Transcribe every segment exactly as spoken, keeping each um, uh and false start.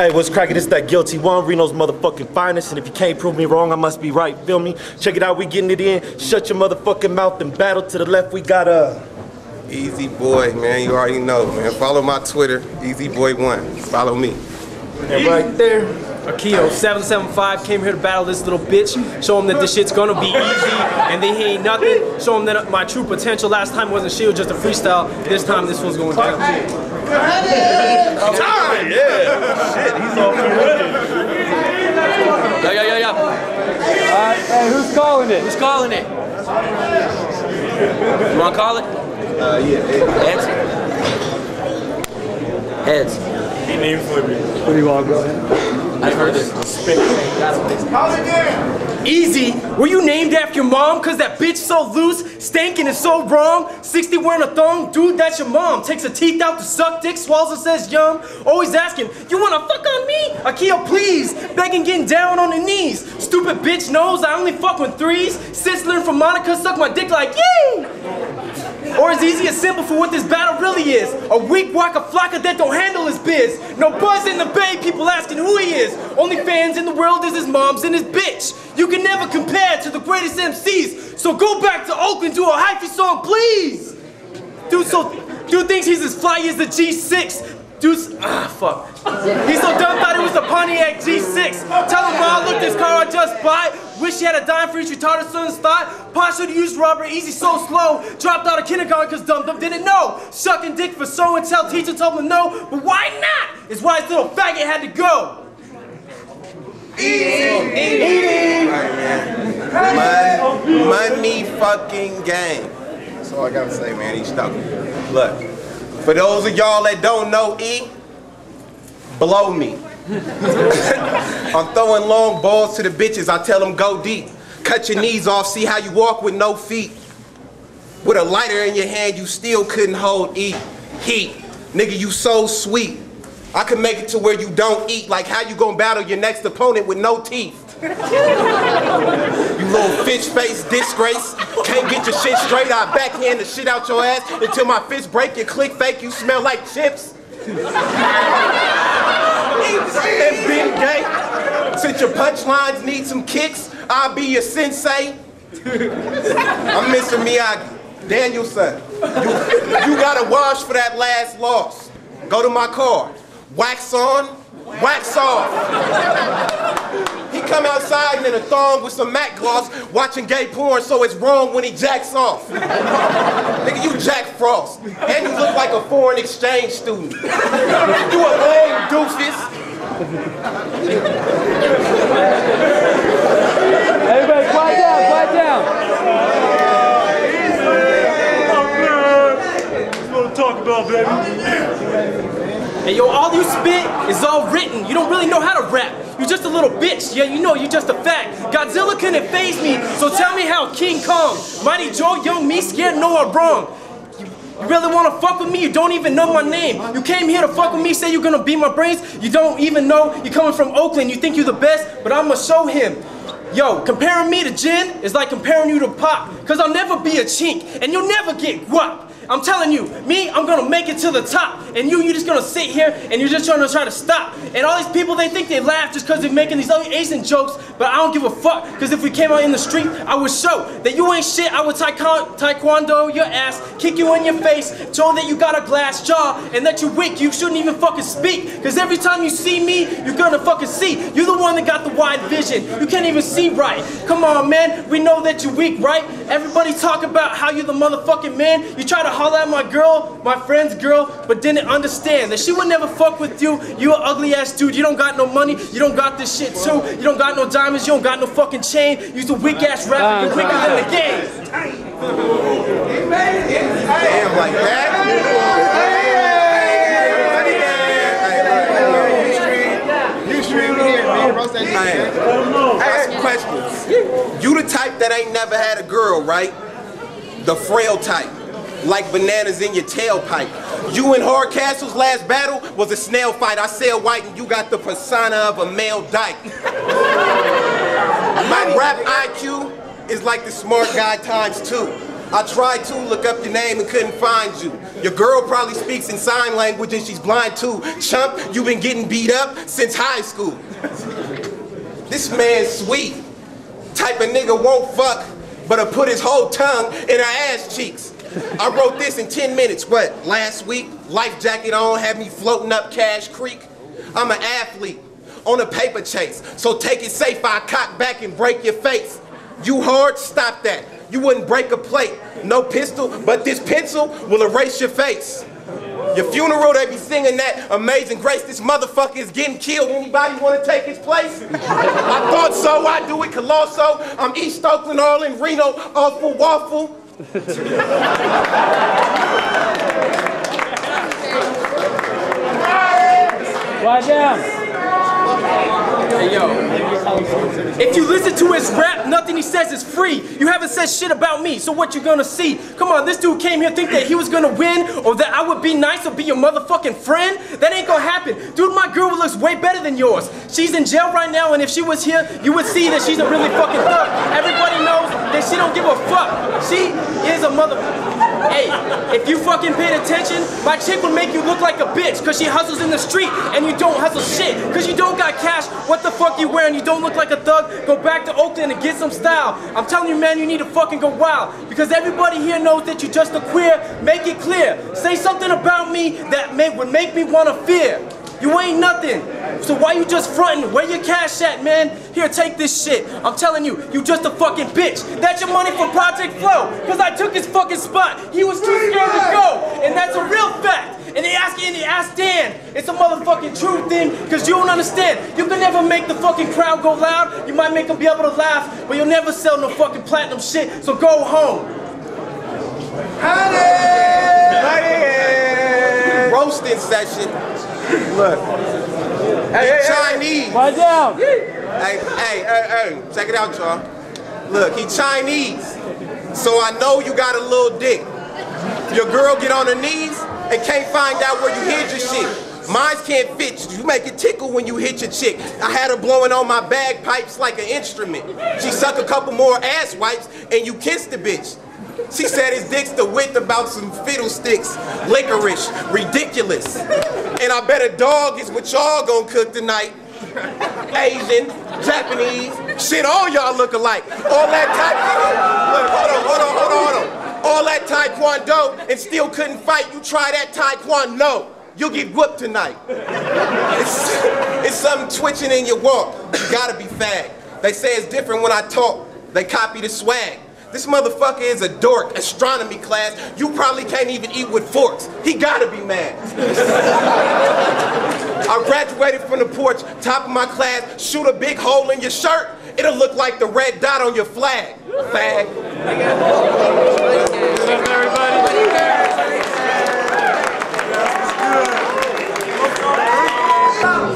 Hey, what's cracking? This is that guilty one, Reno's motherfucking finest. And if you can't prove me wrong, I must be right, feel me? Check it out, we getting it in. Shut your motherfucking mouth and battle. To the left, we got a... Easy Boy, man, you already know, man. Follow my Twitter, Easy Boy One. Follow me. And right there, AKIO seven seven five came here to battle this little bitch. Show him that this shit's gonna be easy and then he ain't nothing. Show him that my true potential last time wasn't shield, just a freestyle. This time, this one's going down. Hey. Oh, time! Yeah! Shit, he's all ready. Yeah, yeah, yeah, yeah. All right, hey, who's calling it? Who's calling it? You wanna call it? Uh, yeah, heads. Heads. He named for me. What do you want, bro? I heard this. How's it doing? Easy. Were you named after your mom? Cause that bitch so loose, stankin' and so wrong. sixty wearing a thong, dude, that's your mom. Takes her teeth out to suck dick, swallows and says yum. Always asking, you wanna fuck on me? AKIO, please. Begging, getting down on her knees. Stupid bitch knows I only fuck with threes. Sis learned from Monica, suck my dick like yay. Or is Easy a symbol for what this battle really is? A weak waka flocka that don't handle his biz. No buzz in the bay, people asking who he is. Only fans in the world is his moms and his bitch. You can never compare to the greatest M Cs. So go back to Oakland, do a hyphy song, please. Dude, so, dude thinks he's as fly as the G six. Dude's, ah, fuck. He's so dumb thought it was a Pontiac G six. Tell him, wow, look, this car I just bought. Wish he had a dime for each retarded son's thought. Pa should've used robber, Easy so slow. Dropped out of kindergarten cause dumb dumb didn't know. Sucking dick for so and tell teacher told him no. But why not? It's why his little faggot had to go. Easy! Easy! Alright, man. Money fucking game. That's all I gotta say, man. He's stuck. Look, for those of y'all that don't know E, blow me. I'm throwing long balls to the bitches, I tell them go deep. Cut your knees off, see how you walk with no feet. With a lighter in your hand, you still couldn't hold eat. Heat. Nigga, you so sweet. I can make it to where you don't eat, like how you gonna battle your next opponent with no teeth. You little fish-faced disgrace. Can't get your shit straight, I backhand the shit out your ass until my fist break your click fake, you smell like chips. And being gay, since your punchlines need some kicks, I'll be your sensei. I'm missing Miyagi, Danielson. You, you gotta wash for that last loss. Go to my car. Wax on, wax off. He come outside in a thong with some matte gloss, watching gay porn, so it's wrong when he jacks off. Nigga, you Jack Frost, and you look like a foreign exchange student. You a lame doofus. Everybody quiet down, quiet down. That's what I'm talking about, baby. Hey, yo, all you spit is all written. You don't really know how to rap. You're just a little bitch. Yeah, you know, you're just a fact. Godzilla couldn't faze me, so tell me how King Kong. Mighty Joe, young me, scared, no, I'm wrong. You really wanna fuck with me? You don't even know my name. You came here to fuck with me, say you're gonna beat my brains. You don't even know you're coming from Oakland. You think you're the best, but I'ma show him. Yo, comparing me to Jin is like comparing you to Pop. Cause I'll never be a chink, and you'll never get guap. I'm telling you, me, I'm gonna make it to the top. And you, you're just gonna sit here, and you're just trying to try to stop. And all these people, they think they laugh just cause they're making these other Asian jokes, but I don't give a fuck. Cause if we came out in the street, I would show that you ain't shit. I would taekwondo your ass, kick you in your face, show that you got a glass jaw, and that you're weak, you shouldn't even fucking speak. Cause every time you see me, you're gonna fucking see. You're the one that got the wide vision. You can't even see right. Come on, man, we know that you're weak, right? Everybody talk about how you're the motherfucking man. You try to holler at my girl, my friend's girl, but didn't understand that she would never fuck with you. You an ugly ass dude, you don't got no money, you don't got this shit too, you don't got no diamonds, you don't got no fucking chain, you's a weak ass rapper, you're quicker than the game. Damn, like that? You stream I have questions. You the type that ain't never had a girl, right? The frail type. Like bananas in your tailpipe. You and Hardcastle's last battle was a snail fight. I said white and you got the persona of a male dyke. My rap I Q is like the smart guy times two. I tried to look up your name and couldn't find you. Your girl probably speaks in sign language and she's blind too. Chump, you've been getting beat up since high school. This man's sweet. Type of nigga won't fuck, but'll put his whole tongue in her ass cheeks. I wrote this in ten minutes, what, last week? Life jacket on, had me floating up Cash Creek. I'm an athlete on a paper chase, so take it safe, I cock back and break your face. You hard? Stop that. You wouldn't break a plate. No pistol, but this pencil will erase your face. Your funeral, they be singing that Amazing Grace. This motherfucker is getting killed. Anybody want to take his place? I thought so. I do it colossal. I'm East Oakland, all in Reno. Awful waffle. Why down? Hey, yo. If you listen to his rap, nothing he says is free. You haven't said shit about me, so what you gonna see? Come on, this dude came here think that he was gonna win, or that I would be nice or be your motherfucking friend? That ain't gonna happen. Dude, my girl looks way better than yours. She's in jail right now, and if she was here, you would see that she's a really fucking thug. Everybody knows that she don't give a fuck. She is a motherfucker. Hey, if you fucking paid attention, my chick would make you look like a bitch, cause she hustles in the street and you don't hustle shit, cause you don't got cash. What the fuck you wearing? You don't look like a thug. Go back to Oakland and get some style. I'm telling you, man, you need to fucking go wild, because everybody here knows that you're just a queer. Make it clear. Say something about me that may, would make me wanna fear. You ain't nothing, so why you just frontin'? Where your cash at, man? Here, take this shit. I'm telling you, you just a fucking bitch. That's your money for Project Flow, cause I took his fucking spot. He was too scared to go, and that's a real fact. And they ask you, and they ask Dan. It's a motherfucking true thing, cause you don't understand. You can never make the fucking crowd go loud. You might make them be able to laugh, but you'll never sell no fucking platinum shit, so go home. Honey! Roasting session. Look, hey, hey, Chinese. Hey, why down? Hey, hey, hey, hey, check it out, y'all. Look, he Chinese, so I know you got a little dick. Your girl get on her knees and can't find out where you hid your shit. Mine can't fit. You make it tickle when you hit your chick. I had her blowing on my bagpipes like an instrument. She sucked a couple more ass wipes and you kissed the bitch. She said his dick's the width about some fiddlesticks. Licorice, ridiculous. And I bet a dog is what y'all gonna cook tonight. Asian, Japanese, shit, all y'all look alike. All that taekwondo, hold on, hold on, hold on, hold on. All that taekwondo and still couldn't fight. You try that taekwondo, you'll get whooped tonight. It's, it's something twitching in your walk. You gotta be fag. They say it's different when I talk. They copy the swag. This motherfucker is a dork, astronomy class. You probably can't even eat with forks. He gotta be mad. I graduated from the porch, top of my class, shoot a big hole in your shirt, it'll look like the red dot on your flag, fag.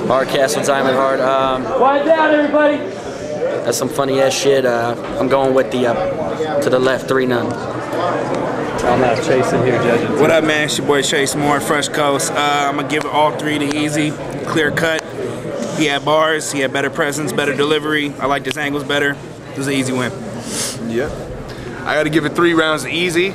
Hard cast on Diamond Hard. Um, Quiet down, everybody. That's some funny ass shit. Uh, I'm going with the uh, to the left, three none. I'm not chasing here, judges. What up, man? It's your boy Chase Moore, Fresh Coast. Uh, I'm gonna give it all three to Easy, clear cut. He had bars. He had better presence, better delivery. I liked his angles better. It was an easy win. Yep. I got to give it three rounds to Easy.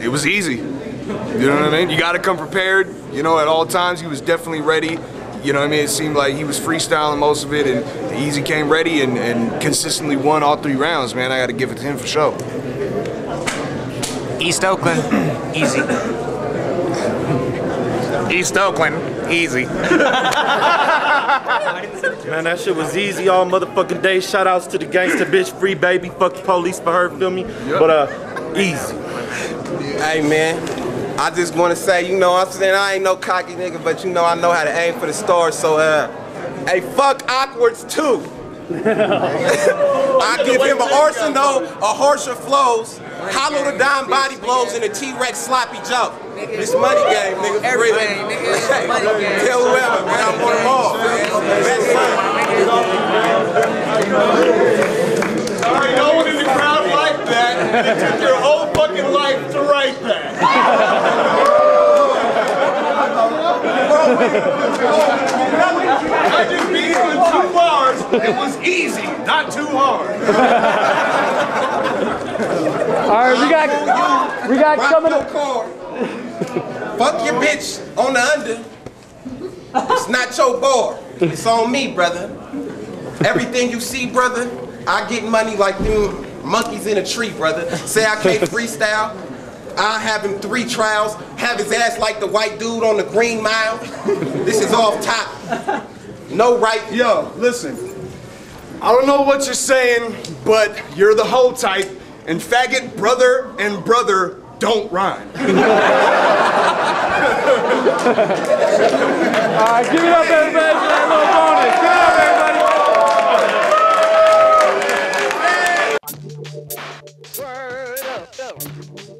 It was easy. You know what I mean? You got to come prepared. You know, at all times he was definitely ready. You know what I mean? It seemed like he was freestyling most of it, and Easy came ready and, and consistently won all three rounds, man. I got to give it to him for sure. East Oakland, Easy. East Oakland, Easy. Man, that shit was easy all motherfucking day. Shout outs to the gangsta bitch, free baby, fuck the police for her, feel me? Yep. But, uh, Easy. Hey, man. I just want to say, you know what I'm saying, I ain't no cocky nigga, but you know I know how to aim for the stars, so uh, hey, fuck awkwards too. I give him an arsenal of harsher flows, hollow to dime body blows, and a T-Rex sloppy jump. This money game, nigga, for real. Tell whoever, man, I'm on them all. Best money. Sorry, no one in the crowd like that. They took their whole fucking life to write that. I just beat him in two bars. It was easy, not too hard. right, we got we got coming up. Fuck your bitch on the under. It's not your bar. It's on me, brother. Everything you see, brother, I get money like them monkeys in a tree, brother. Say I can't freestyle, I have him three trials, have his ass like the white dude on the Green Mile. This is off top. No right. Yo, listen. I don't know what you're saying, but you're the whole type, and faggot brother and brother don't rhyme. All right, give it up, everybody, for that little bonus. Give it up, everybody. Word up, up.